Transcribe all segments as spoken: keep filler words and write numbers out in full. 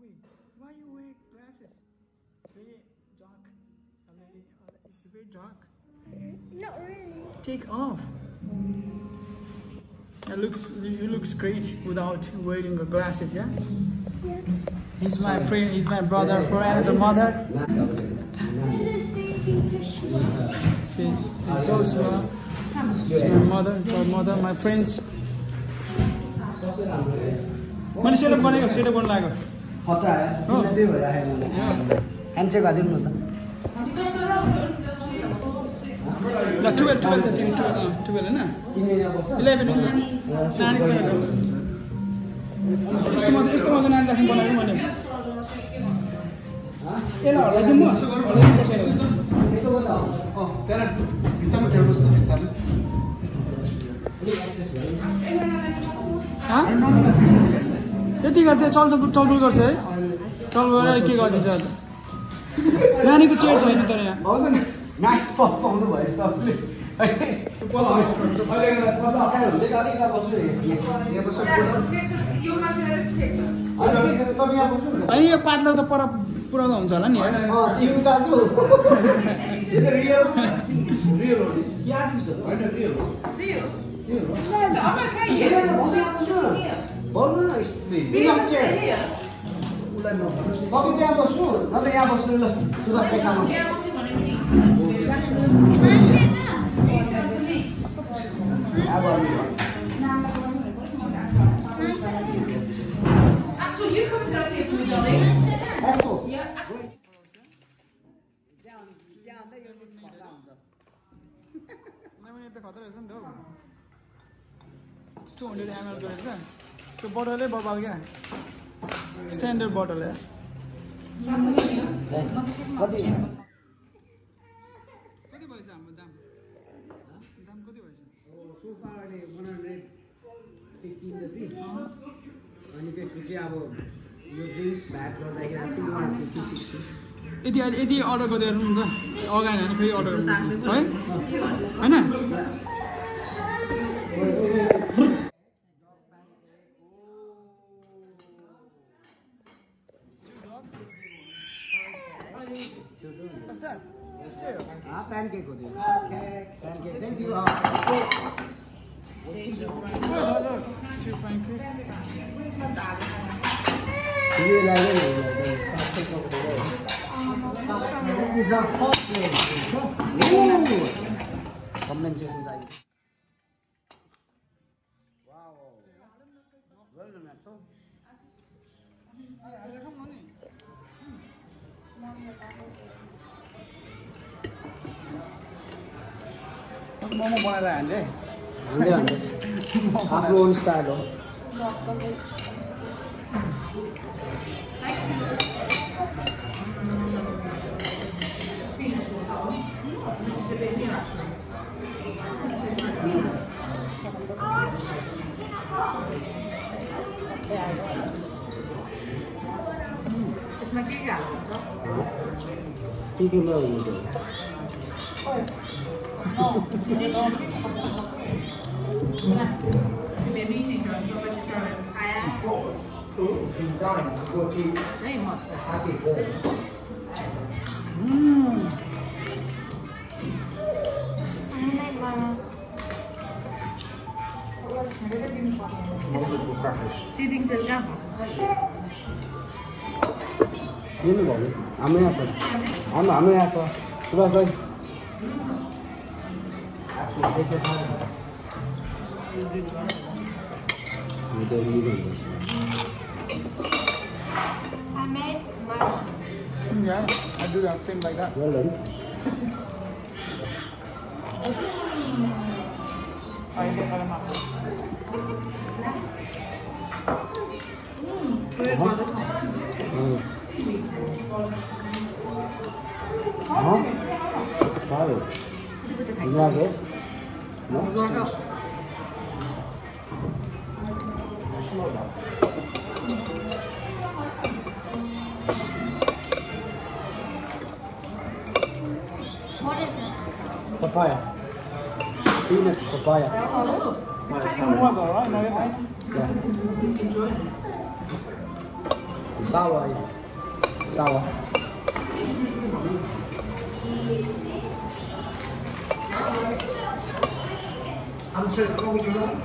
week. Why you wear glasses? It's very dark. It's very dark. Not really. Take off. It looks, you looks great without wearing your glasses, yeah? Yeah. He's my friend, he's my brother, friend, the mother. See, it's so small. It's my mother, it's our mother, my friends. Mani, set up one, set up one like. The twelve, twelve, thirteen, twelve, twelve, eleven, nine, nice pop on the way. I Axel, you come out here for me, darling. Axel. Yeah, Axel. Down, down, there you go. Down. Need the water, isn't there? Two hundred ml, isn't? So bottle is bottle, yeah. Standard bottle, yeah. What is it? So far, one hundred fifteen rupees. And if you have your drinks back, I think one fifty, sixty. If you order, you order. You order. Right? I know. What's that? Ah, pancake. Pancake. Pancake. Thank you. Wow. Half own style. It's my giga. Mm. I made mine. Yeah, I do that same like that. Well done. I get my mouth. Huh? Huh? It's not bad. What is it? Papaya. See, next papaya. Oh, it's, it's, water, right? No, yeah. Yeah. It's Sour. Sour. I'm sure it's going to be good.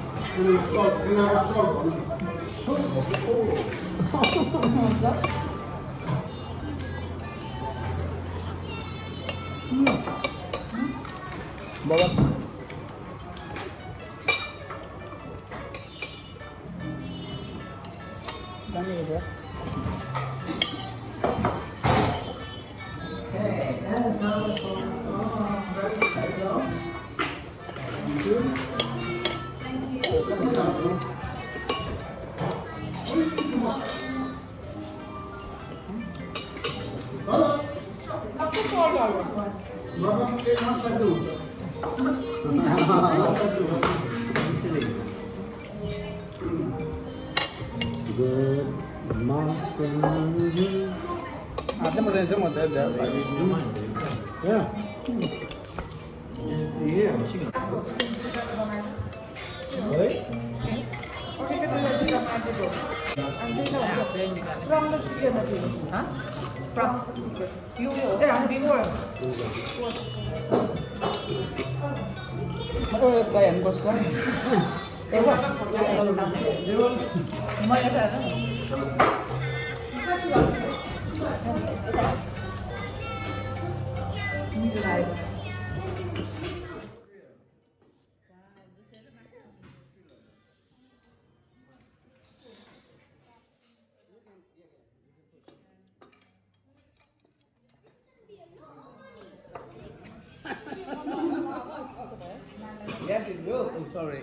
Yes, it will. I'm sorry.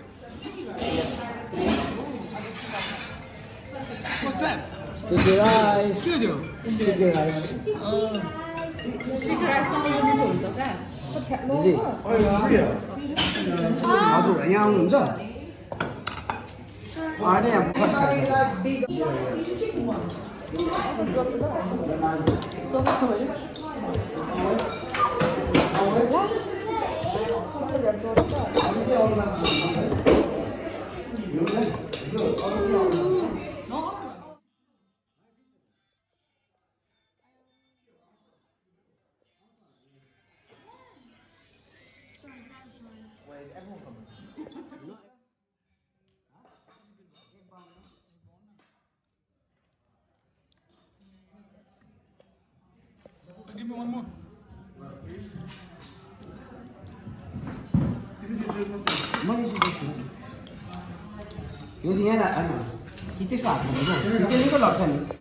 What's that? Sticky rice. Studio. Sticky rice. Oh. Sticky rice. What's that? Oh, yeah. Oh, yeah. Oh, yeah. No, where is everyone coming? Give me one more. You see, I don't know. It is not. It is not.